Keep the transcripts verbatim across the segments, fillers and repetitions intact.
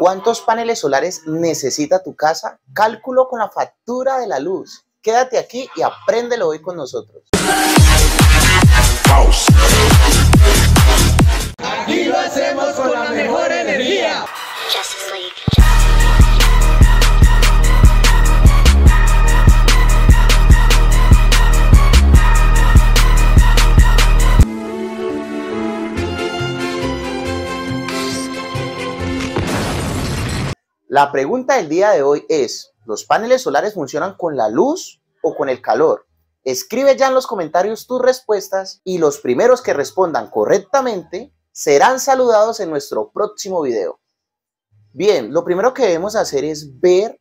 ¿Cuántos paneles solares necesita tu casa? Cálculo con la factura de la luz. Quédate aquí y apréndelo hoy con nosotros. Aquí lo hacemos con la mejor energía. La pregunta del día de hoy es, ¿los paneles solares funcionan con la luz o con el calor? Escribe ya en los comentarios tus respuestas y los primeros que respondan correctamente serán saludados en nuestro próximo video. Bien, lo primero que debemos hacer es ver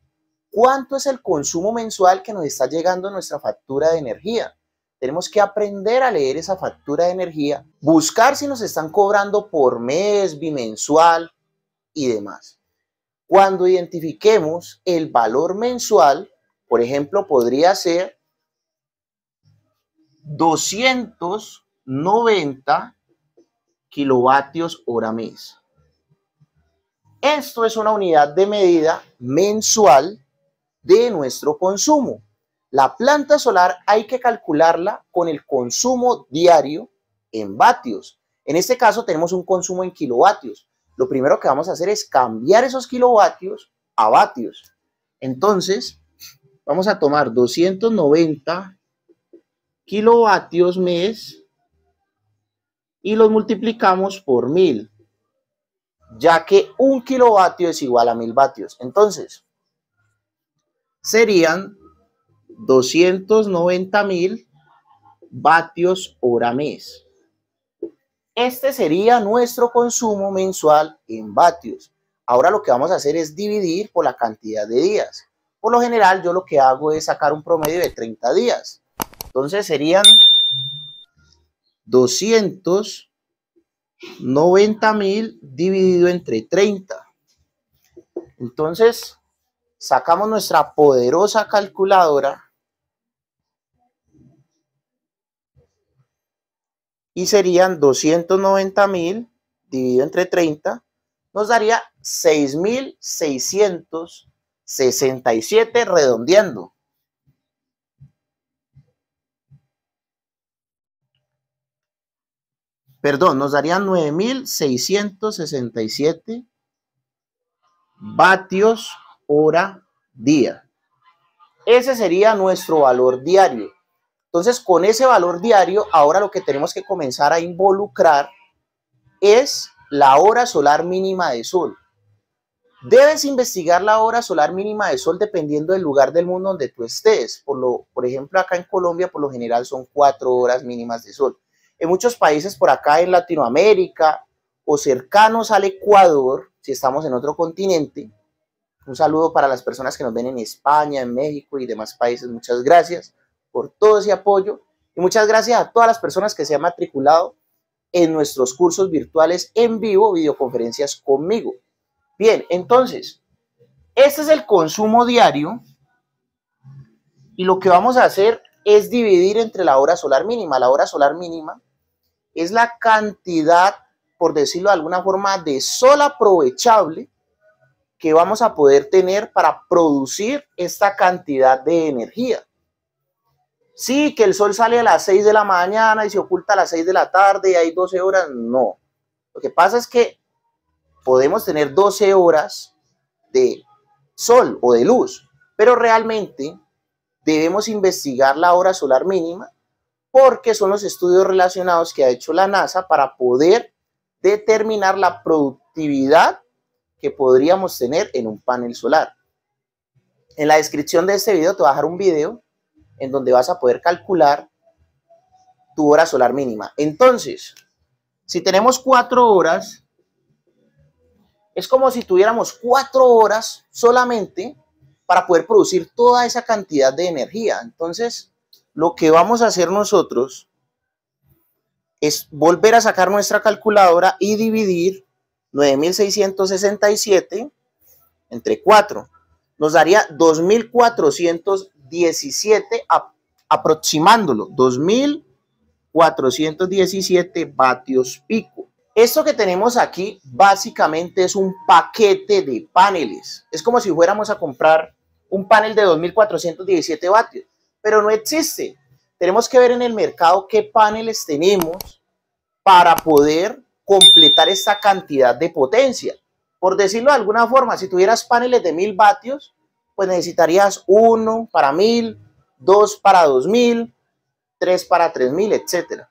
cuánto es el consumo mensual que nos está llegando a nuestra factura de energía. Tenemos que aprender a leer esa factura de energía, buscar si nos están cobrando por mes, bimensual y demás. Cuando identifiquemos el valor mensual, por ejemplo, podría ser doscientos noventa kilovatios hora mes. Esto es una unidad de medida mensual de nuestro consumo. La planta solar hay que calcularla con el consumo diario en vatios. En este caso tenemos un consumo en kilovatios. Lo primero que vamos a hacer es cambiar esos kilovatios a vatios. Entonces, vamos a tomar doscientos noventa kilovatios mes y los multiplicamos por mil, ya que un kilovatio es igual a mil vatios. Entonces, serían doscientos noventa mil vatios hora mes. Este sería nuestro consumo mensual en vatios. Ahora lo que vamos a hacer es dividir por la cantidad de días. Por lo general yo lo que hago es sacar un promedio de treinta días. Entonces serían doscientos noventa mil dividido entre treinta. Entonces sacamos nuestra poderosa calculadora. Y serían doscientos noventa mil dividido entre treinta, nos daría seis mil seiscientos sesenta y siete redondeando. Perdón, nos darían nueve mil seiscientos sesenta y siete vatios hora día. Ese sería nuestro valor diario. Entonces, con ese valor diario, ahora lo que tenemos que comenzar a involucrar es la hora solar mínima de sol. Debes investigar la hora solar mínima de sol dependiendo del lugar del mundo donde tú estés. Por, lo, por ejemplo, acá en Colombia, por lo general, son cuatro horas mínimas de sol. En muchos países por acá en Latinoamérica o cercanos al Ecuador, si estamos en otro continente, un saludo para las personas que nos ven en España, en México y demás países. Muchas gracias por todo ese apoyo y muchas gracias a todas las personas que se han matriculado en nuestros cursos virtuales en vivo, videoconferencias conmigo. Bien, entonces, este es el consumo diario y lo que vamos a hacer es dividir entre la hora solar mínima. La hora solar mínima es la cantidad, por decirlo de alguna forma, de sol aprovechable que vamos a poder tener para producir esta cantidad de energía. Sí, que el sol sale a las seis de la mañana y se oculta a las seis de la tarde y hay doce horas, no. Lo que pasa es que podemos tener doce horas de sol o de luz, pero realmente debemos investigar la hora solar mínima porque son los estudios relacionados que ha hecho la NASA para poder determinar la productividad que podríamos tener en un panel solar. En la descripción de este video te voy a dejar un video en donde vas a poder calcular tu hora solar mínima. Entonces, si tenemos cuatro horas, es como si tuviéramos cuatro horas solamente para poder producir toda esa cantidad de energía. Entonces, lo que vamos a hacer nosotros es volver a sacar nuestra calculadora y dividir nueve mil seiscientos sesenta y siete entre cuatro. Nos daría dos mil cuatrocientos diecisiete aproximándolo, dos mil cuatrocientos diecisiete vatios pico. Esto que tenemos aquí básicamente es un paquete de paneles. Es como si fuéramos a comprar un panel de dos mil cuatrocientos diecisiete vatios, pero no existe. Tenemos que ver en el mercado qué paneles tenemos para poder completar esta cantidad de potencia. Por decirlo de alguna forma, si tuvieras paneles de mil vatios, pues necesitarías uno para mil, dos para dos mil, tres para tres mil, etcétera.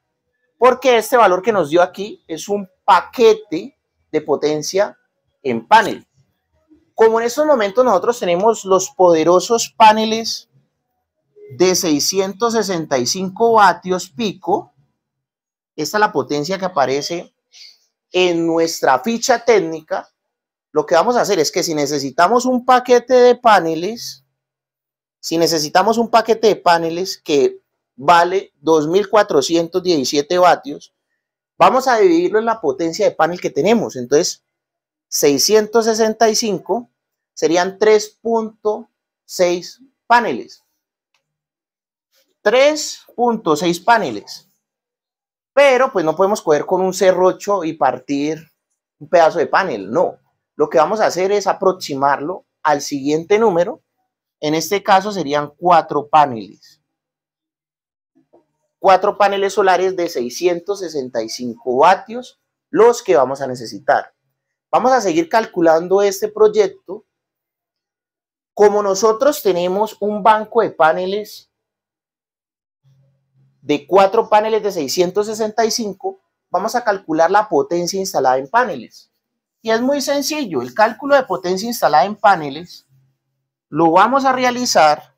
Porque este valor que nos dio aquí es un paquete de potencia en panel. Como en estos momentos nosotros tenemos los poderosos paneles de seiscientos sesenta y cinco vatios pico, esta es la potencia que aparece en nuestra ficha técnica. Lo que vamos a hacer es que si necesitamos un paquete de paneles, si necesitamos un paquete de paneles que vale dos mil cuatrocientos diecisiete vatios, vamos a dividirlo en la potencia de panel que tenemos. Entonces, seiscientos sesenta y cinco serían tres punto seis paneles. tres punto seis paneles. Pero pues no podemos coger con un serrucho y partir un pedazo de panel, no. Lo que vamos a hacer es aproximarlo al siguiente número. En este caso serían cuatro paneles. Cuatro paneles solares de seiscientos sesenta y cinco vatios, los que vamos a necesitar. Vamos a seguir calculando este proyecto. Como nosotros tenemos un banco de paneles de cuatro paneles de seiscientos sesenta y cinco, vamos a calcular la potencia instalada en paneles. Y es muy sencillo, el cálculo de potencia instalada en paneles lo vamos a realizar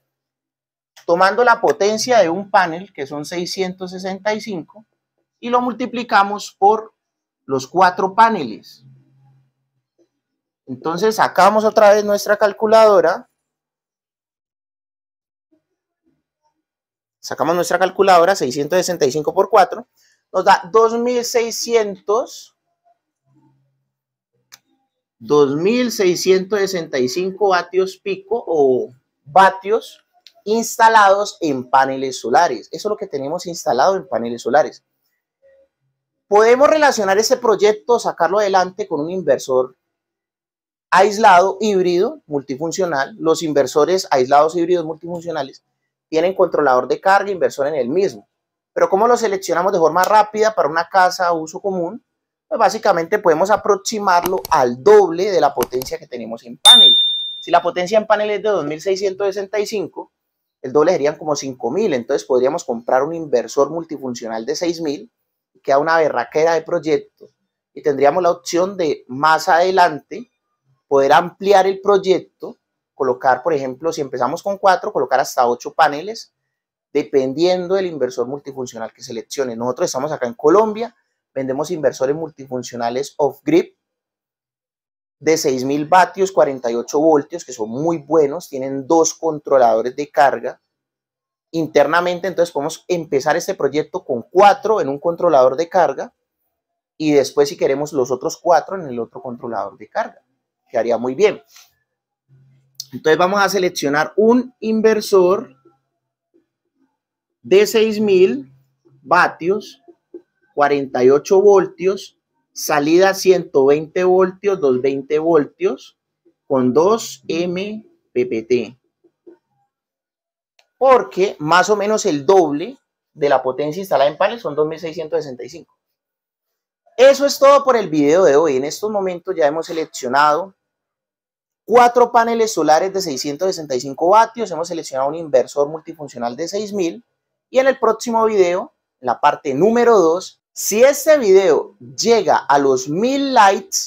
tomando la potencia de un panel, que son seiscientos sesenta y cinco, y lo multiplicamos por los cuatro paneles. Entonces sacamos otra vez nuestra calculadora. Sacamos nuestra calculadora, seiscientos sesenta y cinco por cuatro, nos da dos mil seiscientos, dos mil seiscientos sesenta y cinco vatios pico o vatios instalados en paneles solares. Eso es lo que tenemos instalado en paneles solares. Podemos relacionar este proyecto, sacarlo adelante con un inversor aislado híbrido multifuncional. Los inversores aislados híbridos multifuncionales tienen controlador de carga, inversor en el mismo. Pero ¿cómo lo seleccionamos de forma rápida para una casa a uso común? Pues básicamente podemos aproximarlo al doble de la potencia que tenemos en panel. Si la potencia en panel es de dos mil seiscientos sesenta y cinco, el doble serían como cinco mil, entonces podríamos comprar un inversor multifuncional de seis mil, que queda una berraquera de proyectos, y tendríamos la opción de más adelante poder ampliar el proyecto, colocar, por ejemplo, si empezamos con cuatro, colocar hasta ocho paneles, dependiendo del inversor multifuncional que seleccione. Nosotros estamos acá en Colombia, vendemos inversores multifuncionales off-grid, de seis mil vatios, cuarenta y ocho voltios, que son muy buenos, tienen dos controladores de carga internamente. Entonces podemos empezar este proyecto con cuatro en un controlador de carga y después, si queremos, los otros cuatro en el otro controlador de carga. Quedaría muy bien. Entonces vamos a seleccionar un inversor de seis mil vatios, cuarenta y ocho voltios, salida ciento veinte voltios, doscientos veinte voltios con dos megapascales, porque más o menos el doble de la potencia instalada en panel son dos mil seiscientos sesenta y cinco. Eso es todo por el video de hoy. En estos momentos ya hemos seleccionado cuatro paneles solares de seiscientos sesenta y cinco vatios, hemos seleccionado un inversor multifuncional de seis mil, y en el próximo video, en la parte número dos, si este video llega a los mil likes,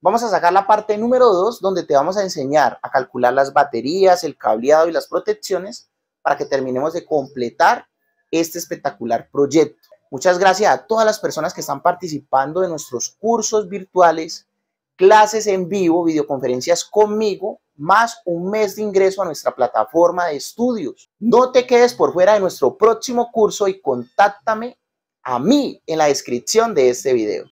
vamos a sacar la parte número dos, donde te vamos a enseñar a calcular las baterías, el cableado y las protecciones para que terminemos de completar este espectacular proyecto. Muchas gracias a todas las personas que están participando de nuestros cursos virtuales, clases en vivo, videoconferencias conmigo, más un mes de ingreso a nuestra plataforma de estudios. No te quedes por fuera de nuestro próximo curso y contáctame a mí en la descripción de este video.